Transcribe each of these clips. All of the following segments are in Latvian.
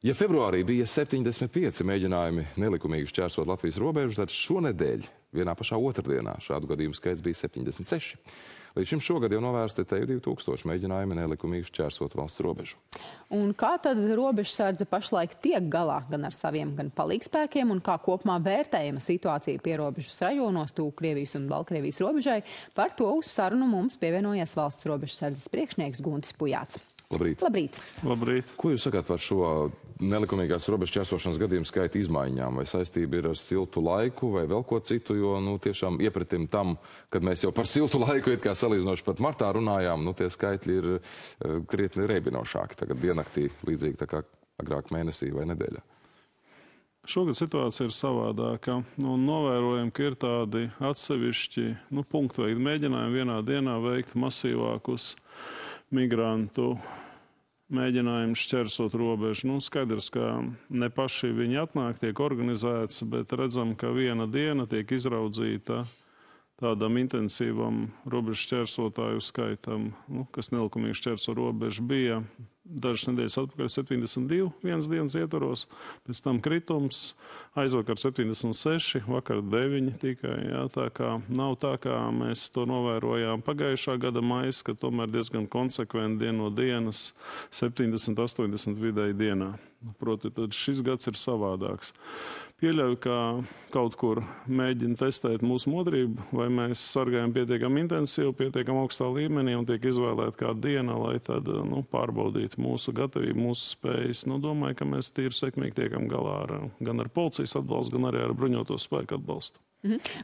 Ja februārī bija 75 mēģinājumi nelikumīgi šķērsot Latvijas robežu, tad šonedēļ, vienā pašā otrdienā, šādu gadījumu skaits bija 76. Līdz šim šogad jau novērsti teju 2000 mēģinājumi nelikumīgi šķērsot valsts robežu. Un kā tad robežsardze pašlaik tiek galā gan ar saviem, gan palīgspēkiem, un kā kopumā vērtējama situācija pierobežas rajonos tū Krievijas un Baltkrievijas robežai? Par to uz sarunu mums pievienojies valsts robežsardzes priekšnieks Guntis Pujāts. Labrīt. Labrīt. Labrīt. Ko jūs sakāt par šo nelikumīgās robežu čērsošanas gadījumu skaita izmaiņām? Vai saistība ir ar siltu laiku vai vēl ko citu? Jo tiešām iepratim tam, kad mēs jau par siltu laiku it kā salīdzinoši pat martā runājām, tie skaitļi ir krietni reibinošāki tagad diennaktī, līdzīgi tā kā agrāk mēnesī vai nedēļā. Šogad situācija ir savādāka. Novērojam, ka ir tādi atsevišķi punktu mēģinājumi vienā dienā veikt masīvākus migrantu mēģinājumu šķērsot robežu. Skaidrs, ka ne paši viņi atnāk, tiek organizēts, bet redzam, ka viena diena tiek izraudzīta tādam intensīvam robežu šķērsotāju skaitam, kas nelikumīgi šķērso robežu. Bija dažas nedēļas atpakaļ 72 vienas dienas ietvaros, pēc tam kritums, aizvakar 76, vakar 9 tikai. Jā, tā kā nav tā, kā mēs to novērojām pagājušā gada maijā, ka tomēr diezgan konsekventi dienu no dienas 70-80 vidēji dienā. Proti, tad šis gads ir savādāks. Pieļauju, ka kaut kur mēģina testēt mūsu modrību, vai mēs sargājam pietiekami intensīvi, pietiekami augstā līmenī un tiek izvēlēta kāda diena, lai tad pārbaudītu mūsu gatavību, mūsu spējas. Domāju, ka mēs tīri sekmīgi tiekam galā gan ar policijas atbalstu, gan arī ar bruņoto spēku atbalstu.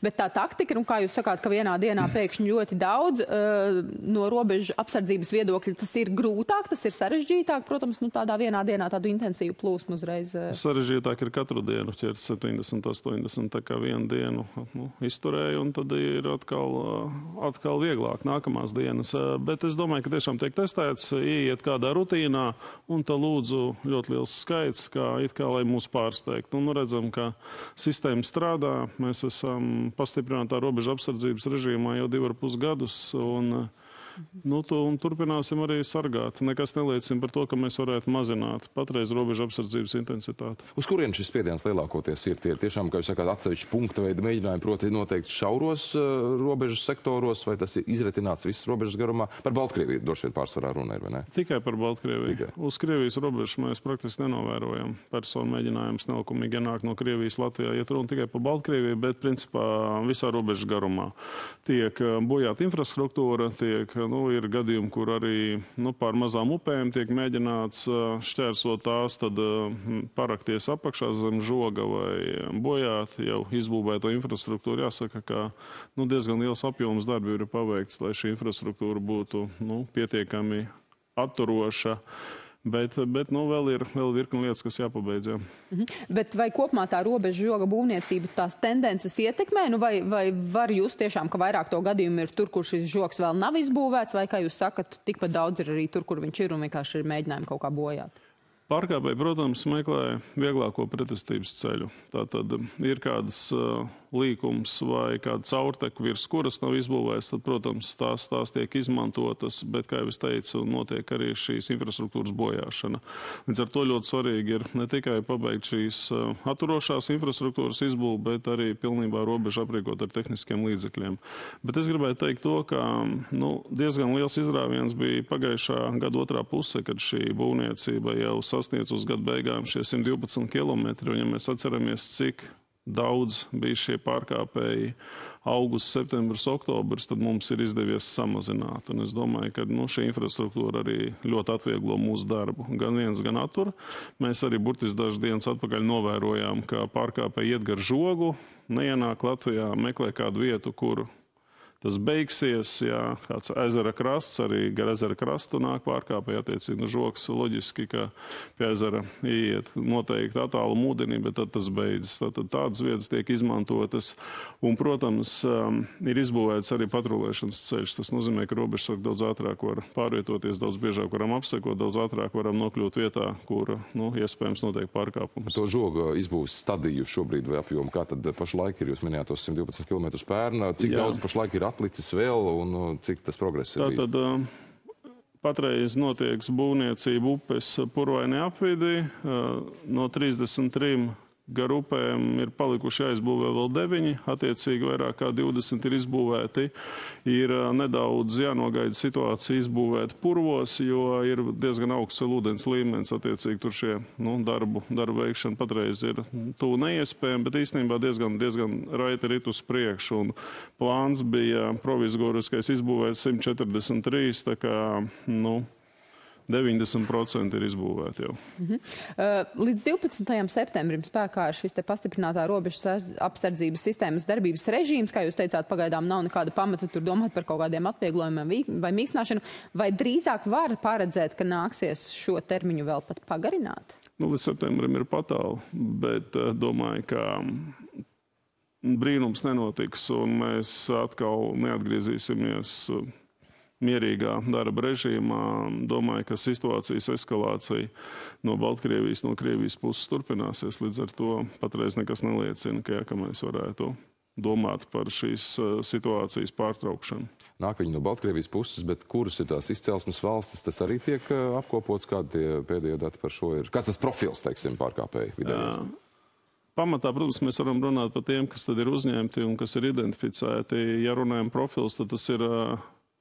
Bet tā taktika, kā jūs sakāt, ka vienā dienā pēkšņi ļoti daudz, no robežu apsardzības viedokļa tas ir grūtāk, tas ir sarežģītāk, protams, tādā vienā dienā tādu intensīvu plūsmu uzreiz. Sarežģītāk ir katru dienu ķert 70-80, tā kā vienu dienu izturēju, un tad ir atkal vieglāk nākamās dienas. Bet es domāju, ka tiešām tiek testēts, ieiet kādā rutīnā, un tā lūdzu ļoti liels skaits, kā it kā lai mūs pārsteigt. Redzam, ka sistēma strādā, mēs esam pastiprinātā robežu apsardzības režīmā jau 2,5 gadus, un turpināsim arī sargāt. Nekas neliecina par to, ka mēs varētu mazināt patreiz robežu apsardzības intensitāti. Uz kurien šis spiediens lielākoties ir? Tie ir tiešām, kā jūs sakāt, atsevišķi punkta veida mēģinājumi, proti noteikti šauros robežu sektoros, vai tas ir izretināts visas robežas garumā? Par Baltkrieviju droši vien pārsvarā runa ir, vai ne? Tikai par Baltkrieviju. Uz Krievijas robežu mēs praktiski nenovērojam. Personu mēģinājums nelikumīgi ienāk no Krievijas Latvijā, iet runa tikai par Baltkrieviju, bet principā visā robežas garumā tiek bojāta infrastruktūra, ir gadījumi, kur arī pār mazām upēm tiek mēģināts šķērsot tās, tad parakties apakšā zem žoga vai bojāt jau izbūvēto infrastruktūru. Jāsaka, ka diezgan liels apjoms darbi ir paveikts, lai šī infrastruktūra būtu pietiekami atturoša. Bet vēl ir virkni lietas, kas jāpabeidz. Bet vai kopumā tā robežu joga būvniecība tās tendences ietekmē? Vai var jūs tiešām, ka vairāk to gadījumu ir tur, kur šis žoks vēl nav izbūvēts, vai, kā jūs sakat, tikpat daudz ir arī tur, kur viņš ir un vienkārši ir mēģinājumi kaut kā bojāt? Pārkāpēji, protams, meklē vieglāko pretestības ceļu. Tātad ir kādas līkums vai kāda caurteku, virs kuras nav izbūvēts, tad, protams, tās tiek izmantotas, bet, kā jau es teicu, notiek arī šīs infrastruktūras bojāšana. Līdz ar to ļoti svarīgi ir ne tikai pabeigt šīs atturošās infrastruktūras izbūvi, bet arī pilnībā robežu aprīkot ar tehniskiem līdzekļiem. Bet es gribēju teikt to, ka diezgan liels izrāviens bija pagājušā gada otrā puse, kad šī būvniecība jau sasniedz uz gadu beigām šie 112 km, un ja mēs atceramies, cik daudz bija šie pārkāpēji augusts, septembris, oktobris, tad mums ir izdevies samazināt. Un es domāju, ka šī infrastruktūra arī ļoti atvieglo mūsu darbu. Gan viens, gan attur. Mēs arī burtiski dažas dienas atpakaļ novērojām, ka pārkāpēji iet gar žogu, neienāk Latvijā, meklē kādu vietu, kur tas beigsies, ja kāds ezera krasts, arī gar ezera krastu nāk pārkāpēji, attiecīgi žoks, loģiski, ka pie ezera iet noteikti attālumu ūdenī, bet tad tas beidzas. Tad tādas vietas tiek izmantotas. Un, protams, ir izbūvēts arī patrulēšanas ceļš. Tas nozīmē, ka robežsargi daudz ātrāk var pārvietoties, daudz biežāk varam apsekot, daudz ātrāk varam nokļūt vietā, kur, iespējams notiek pārkāpums. To žoga izbūves stadiju šobrīd vai apjomu, kā tad pašlaik ir? Jūs minējāt tos 112 km pērnā. Cik daudz pašlaik ir atlicis vēl un cik tas progress ir bijis? Tātad Patreiz notiek būvniecība upes purvaini apvidī. No 33 garu upēm ir palikuši aizbūvē vēl 9, attiecīgi vairāk kā 20 ir izbūvēti. Ir nedaudz jānogaida situācija izbūvēt purvos, jo ir diezgan augsts ūdens līmenis, attiecīgi tur šie darbu veikšana patreiz ir tūl neiespējama, bet īstenībā diezgan raiti rit uz priekšu. Un plāns bija provizoriskais izbūvēt 143, tā kā, 90% ir izbūvēti jau. Līdz 12. septembrim spēkā šis te pastiprinātā robežas apsardzības sistēmas darbības režīms, kā jūs teicāt, pagaidām nav nekāda pamata tur domāt par kaut kādiem atvieglojumiem vai mīkstināšanu, vai drīzāk var paredzēt, ka nāksies šo termiņu vēl pat pagarināt? Līdz septembrim ir patālu, bet domāju, ka brīnums nenotiks un mēs atkal neatgriezīsimies mierīgā darba režīmā. Domāju, ka situācijas eskalācija no Baltkrievijas, no Krievijas puses turpināsies. Līdz ar to patreiz nekas neliecina, ka mēs varētu domāt par šīs situācijas pārtraukšanu. Nāk viņi no Baltkrievijas puses, bet kuras ir tās izcelsmes valstis, tas arī tiek apkopots? Kādi pēdējie dati par šo ir? Kāds tas profils, teiksim, pārkāpēji vidējais? Pamatā, protams, mēs varam runāt par tiem, kas tad ir uzņemti un kas ir identificēti. Ja runājam profils, tad tas ir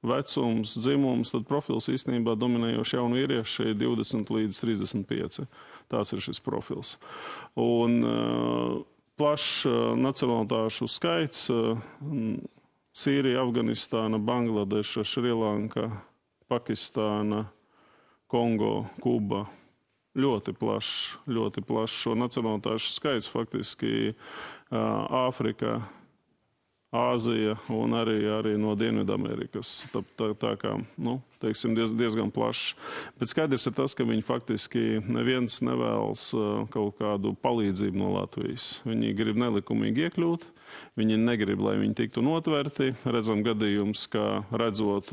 vecums, dzimums, tad profils īstenībā dominējoši jaunu vīriešu 20 līdz 35. Tāds ir šis profils. Un plašs nacionalitāšu skaits – Sīrija, Afganistāna, Bangladeša, Šrilanka, Pakistāna, Kongo, Kuba. Ļoti plašs šo nacionalitāšu skaits faktiski Āfrika, Āzija un arī no Dienvidu Amerikas. Tā kā, teiksim, diezgan plašs. Bet skaidrs ir tas, ka viņi faktiski neviens nevēlas kaut kādu palīdzību no Latvijas. Viņi grib nelikumīgi iekļūt, viņi negrib, lai viņi tiktu notverti. Redzam gadījums, ka redzot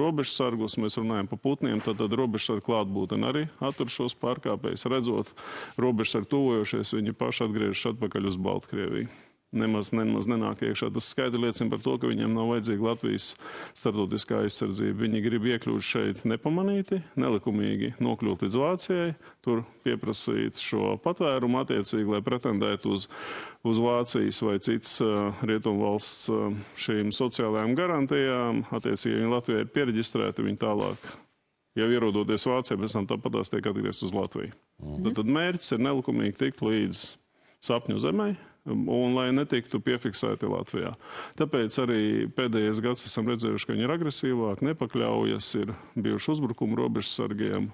robežsargus, mēs runājam par putniem, tad robežsargu klātbūtne arī attur šos pārkāpējus. Redzot robežsargu tuvojošies, viņi paši atgriežas atpakaļ uz Baltkrieviju. Nemaz nenāk iekšā. Tas skaidri liecina par to, ka viņiem nav vajadzīga Latvijas starptautiskā aizsardzība. Viņi grib iekļūt šeit nepamanīti, nelikumīgi nokļūt līdz Vācijai, tur pieprasīt šo patvērumu attiecīgi, lai pretendētu uz Vācijas vai cits rietumvalsts šīm sociālajām garantijām. Attiecīgi, ja viņi Latvijai ir piereģistrēti, viņi tālāk, jau ierodoties Vācijai, pēc tam tāpatās tiek atgriezt uz Latviju. Tad mērķis ir nelikumīgi tikt līdz sapņu zemē, un lai netiktu piefiksēti Latvijā. Tāpēc arī pēdējais gads esam redzējuši, ka viņi ir agresīvāk, nepakļaujas, ir bijuši uzbrukumi robežsargiem.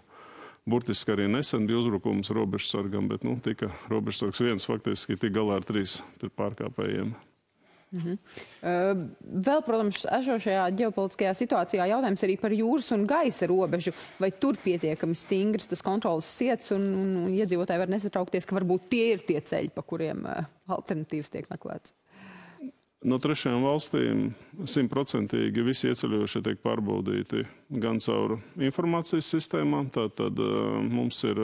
Burtiski arī nesen bija uzbrukums robežsargam, bet tika robežsargs viens faktiski tik galā ar 3 pārkāpējiem. Vēl, protams, esošajā ģeopolitiskajā situācijā jautājums arī par jūras un gaisa robežu. Vai tur pietiekami stingrs tas kontrolas siets un iedzīvotāji var nesatraukties, ka varbūt tie ir tie ceļi, pa kuriem alternatīvas tiek meklētas? No trešajām valstīm 100% visi ieceļojošie tiek pārbaudīti gan caur informācijas sistēmām, tātad mums ir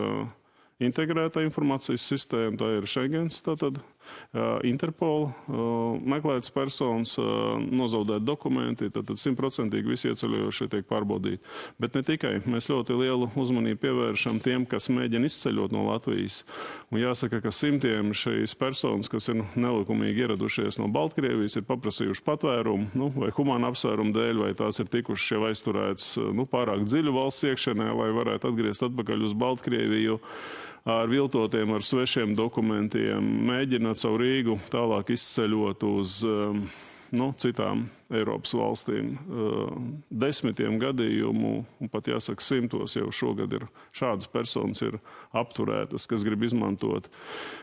integrētā informācijas sistēma, tā ir Šengens, tātad Interpol, meklētas personas, nozaudēt dokumenti, tad 100% visi ieceļojošie tiek pārbaudīti. Bet ne tikai. Mēs ļoti lielu uzmanību pievēršam tiem, kas mēģina izceļot no Latvijas. Un jāsaka, ka simtiem šīs personas, kas ir nelikumīgi ieradušies no Baltkrievijas, ir paprasījuši patvērumu, vai humāna apsvērumu dēļ, vai tās ir tikuši jau aizturēts pārāk dziļu valsts iekšienē, lai varētu atgriezt atpakaļ uz Baltkrieviju. Ar viltotiem, ar svešiem dokumentiem mēģināt savu Rīgu tālāk izceļot uz citām Eiropas valstīm. Desmitiem gadījumu, un pat jāsaka simtos jau šogad ir šādas personas ir apturētas, kas grib izmantot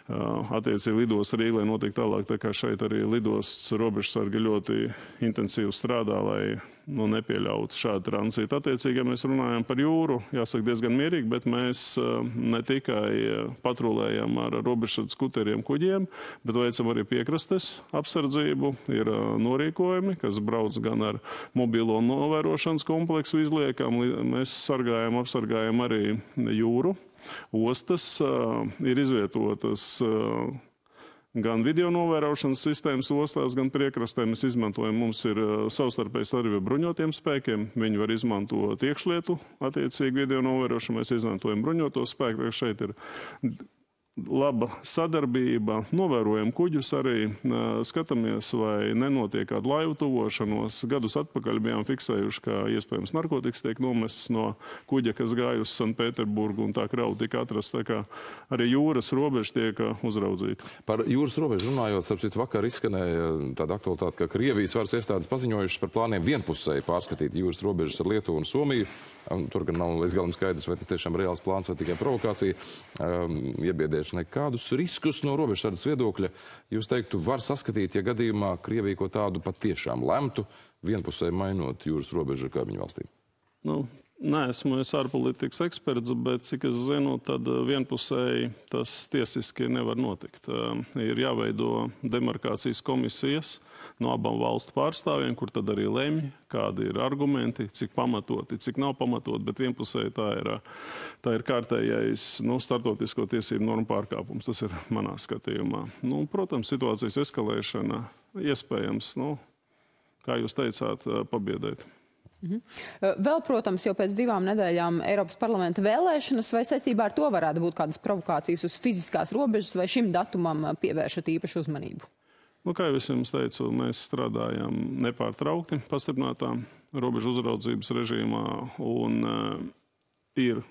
attiecīgi lidostu Rīgai, lai notiek tālāk. Tā kā šeit arī lidosts robežsargi ļoti intensīvi strādā, lai nepieļaut šādu tranzītu. Attiecīgi, ja mēs runājam par jūru, jāsaka diezgan mierīgi, bet mēs ne tikai patrulējam ar robežsardz skuteriem kuģiem, bet veicam arī piekrastes apsardzību. Ir norīkojumi, kas brauc gan ar mobilo novērošanas kompleksu izliekam. Mēs apsargājam arī jūru. Ostas ir izvietotas Gan video novērošanas sistēmas ostās, gan priekrastē mēs izmantojam. Mums ir savstarpēji sadarbība bruņotiem spēkiem. Viņi var izmantot iekšlietu, attiecīgi video novērošanu, mēs izmantojam bruņoto spēku. Šeit ir laba sadarbība, novērojam kuģus arī, skatāmies, vai nenotiek kādu laivu tuvošanos. Gadus atpakaļ bijām fiksējuši, ka iespējams narkotikas tiek nomests no kuģa, kas gāja uz Sanpēterburgu, un tā kravu tika atrasta, tā kā arī jūras robeža tiek uzraudzīta. Par jūras robežu runājot, starpcīt, vakar izskanēja tāda aktualitāte, ka Krievijas varas iestādes paziņojušas par plāniem vienpusēji pārskatīt jūras robežas ar Lietuvu un Somiju. Tur gan nav līdz galam skaidrs, vai tas tiešām reāls plāns vai tikai provokācija. Iebiedēšanai kādus riskus no robežsardzes viedokļa, jūs teiktu, var saskatīt, ja gadījumā Krievija ko tādu patiešām lemtu, vienpusēji mainot jūras robežu ar kaimiņu valstīm? Nē, es ārpolitikas eksperts, bet, cik es zinu, tad vienpusēji tas tiesiski nevar notikt. Ir jāveido demarkācijas komisijas no abām valstu pārstāvjiem, kur tad arī lemj, kādi ir argumenti, cik pamatoti, cik nav pamatoti, bet vienpusēji tā ir kārtējais startautisko tiesību normu pārkāpums. Tas ir manā skatījumā. Protams, situācijas eskalēšana iespējams, kā jūs teicāt, pabiedēt. Vēl, protams, jau pēc 2 nedēļām Eiropas parlamenta vēlēšanas, vai saistībā ar to varētu būt kādas provokācijas uz fiziskās robežas, vai šim datumam pievēršat īpašu uzmanību? Kā jau es jums teicu, mēs strādājam nepārtraukti pastiprinātā robežu uzraudzības režīmā un ir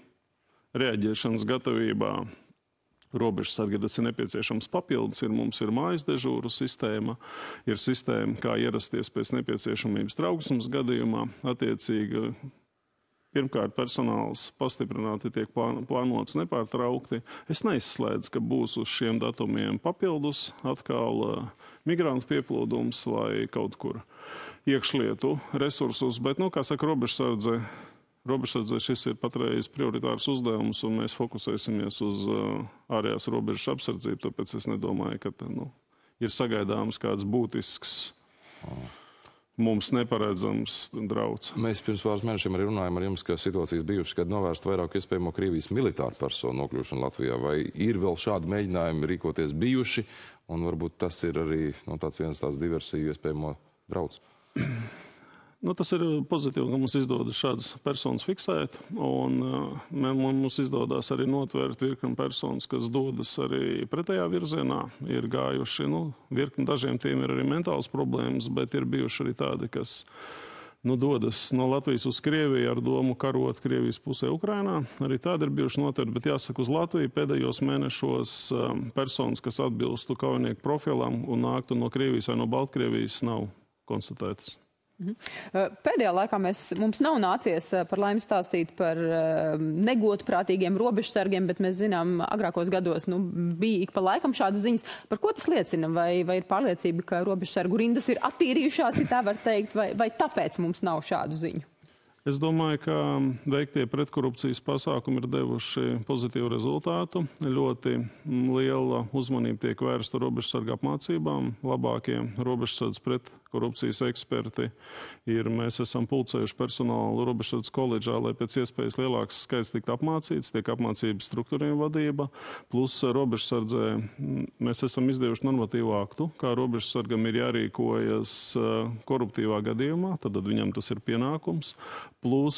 reaģēšanas gatavībā. Robežsargi, tas ir nepieciešams papildus, mums ir mājas dežūru sistēma, ir sistēma, kā ierasties pēc nepieciešamības trauksmes gadījumā. Attiecīgi, pirmkārt, personāls pastiprināti tiek plānots nepārtraukti. Es neizslēdzu, ka būs uz šiem datumiem papildus atkal migrantu pieplūdums vai kaut kur iekšlietu resursus, bet, kā saka, Robežsardzē šis ir patreiz prioritārs uzdevums, un mēs fokusēsimies uz ārējās robežas apsardzību, tāpēc es nedomāju, ka ir sagaidāms kāds būtisks, mums neparedzams drauds. Mēs pirms pāris mēnešiem arī runājam ar jums, ka situācijas bijušas, kad novērst vairāk iespējamo Krievijas militāru personu nokļūšanu Latvijā. Vai ir vēl šādi mēģinājumi rīkoties bijuši, un varbūt tas ir arī viens tāds diversiju iespējamo drauds? Tas ir pozitīvi, ka mums izdodas šādas personas fiksēt, un mums izdodas arī notvērt virkni personas, kas dodas arī pretējā virzienā. Ir gājuši, virkni dažiem tiem ir arī mentāls problēmas, bet ir bijuši arī tādi, kas dodas no Latvijas uz Krieviju ar domu karot Krievijas pusē Ukrainā. Arī tādi ir bijuši notverti, bet jāsaka, uz Latviju pēdējos mēnešos personas, kas atbilstu kaujinieku profilam un nāktu no Krievijas vai no Baltkrievijas, nav konstatētas. Pēdējā laikā mums nav nācies par laimi stāstīt par negodprātīgiem robežsargiem, bet mēs zinām, agrākos gados bija ik pa laikam šādas ziņas. Par ko tas liecina? Vai ir pārliecība, ka robežsargu rindas ir attīrījušās, ja tā var teikt, vai tāpēc mums nav šādu ziņu? Es domāju, ka veiktie pretkorupcijas pasākumi ir devuši pozitīvu rezultātu. Ļoti liela uzmanība tiek vērsta robežsarga apmācībām. Labākie robežsardzes pretkorupcijas eksperti ir. Mēs esam pulcējuši personālu robežsardzes koledžā, lai pēc iespējas lielāks skaits tiktu apmācīts, tiek apmācības struktūriem vadība. Plus robežsardzē mēs esam izdevuši normatīvu aktu, kā robežsargam ir jārīkojas koruptīvā gadījumā, tad viņam tas ir pienākums. Plus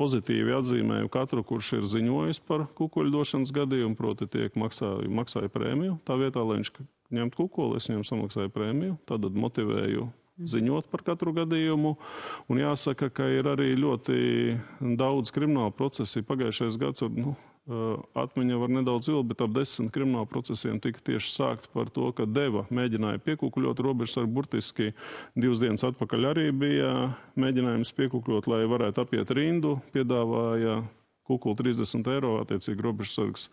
pozitīvi atzīmēju katru, kurš ir ziņojis par kukuļdošanas gadījumu, proti tiek maksāja prēmiju. Tā vietā, lai viņš ņemtu kukuli, es viņam samaksāju prēmiju, tad motivēju ziņot par katru gadījumu. Un jāsaka, ka ir arī ļoti daudz krimināla procesi. Pagājušais gads, atmiņa var nedaudz ilgi, bet ap 10 krimināla procesiem tika tieši sākt par to, ka deva mēģināja piekukuļot robežsargu burtiski. 2 dienas atpakaļ arī bija mēģinājums piekukuļot, lai varētu apiet rindu, piedāvāja kukuli 30 €, attiecīgi robežsargs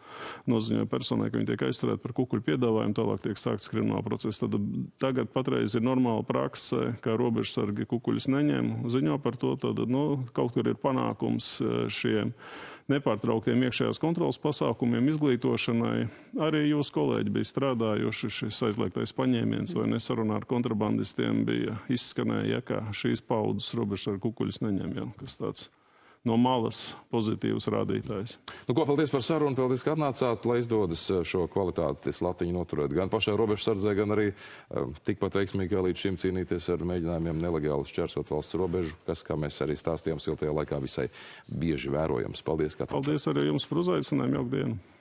noziņoja personai, ka viņi tiek aizturēti par kukuļu piedāvājumu, tālāk tiek sākts krimināla process. Tad tagad patreiz ir normāla prakse, ka robežsargi kukuļus neņem, ziņo par to, tad kaut kur ir panākums šiem nepārtrauktiem iekšējās kontrolas pasākumiem, izglītošanai. Arī jūs, kolēģi, bija strādājuši, šis aizliegtais paņēmiens vai nesarunā ar kontrabandistiem bija izskanēja, ka šīs paudzes robežsargu kukuļus neņem, kas tāds no malas pozitīvs rādītājs. Nu, ko, paldies par sarunu, paldies, ka atnācāt, lai izdodas šo kvalitāti latiņu noturēt gan pašai robežsardzē, gan arī tikpat veiksmīgi kā līdz šim cīnīties ar mēģinājumiem nelegāli šķērsot valsts robežu, kas, kā mēs arī stāstījām, siltajā laikā visai bieži vērojams. Paldies, ka atnācāt. Paldies arī jums par uzaicinājumu. Jauka diena.